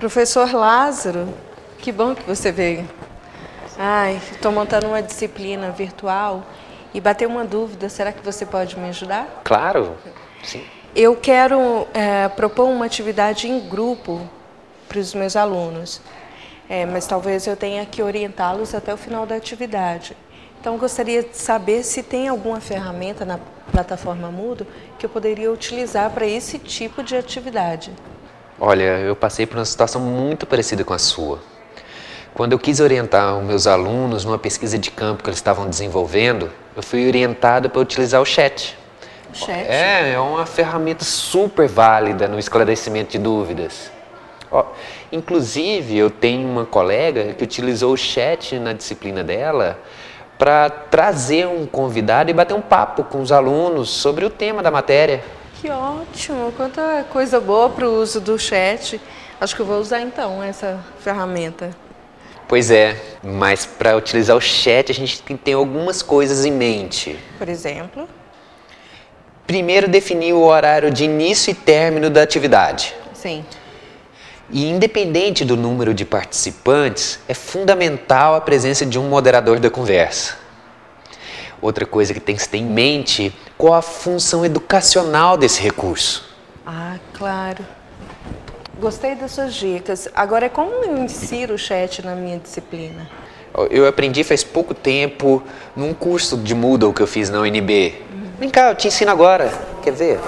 Professor Lázaro, que bom que você veio. Ai, estou montando uma disciplina virtual e bateu uma dúvida, será que você pode me ajudar? Claro, sim. Eu quero propor uma atividade em grupo para os meus alunos, mas talvez eu tenha que orientá-los até o final da atividade. Então, gostaria de saber se tem alguma ferramenta na plataforma Moodle que eu poderia utilizar para esse tipo de atividade. Olha, eu passei por uma situação muito parecida com a sua. Quando eu quis orientar os meus alunos numa pesquisa de campo que eles estavam desenvolvendo, eu fui orientado para utilizar o Chat. O Chat? É uma ferramenta super válida no esclarecimento de dúvidas. Ó, inclusive, eu tenho uma colega que utilizou o Chat na disciplina dela para trazer um convidado e bater um papo com os alunos sobre o tema da matéria. Que ótimo! Quanta coisa boa para o uso do Chat. Acho que eu vou usar então essa ferramenta. Pois é, mas para utilizar o Chat a gente tem algumas coisas em mente. Por exemplo? Primeiro, definir o horário de início e término da atividade. Sim. E independente do número de participantes, é fundamental a presença de um moderador da conversa. Outra coisa que tem que se ter em mente, qual a função educacional desse recurso? Ah, claro. Gostei das suas dicas. Agora, como eu insiro o Chat na minha disciplina? Eu aprendi faz pouco tempo num curso de Moodle que eu fiz na UnB. Vem cá, eu te ensino agora. Quer ver?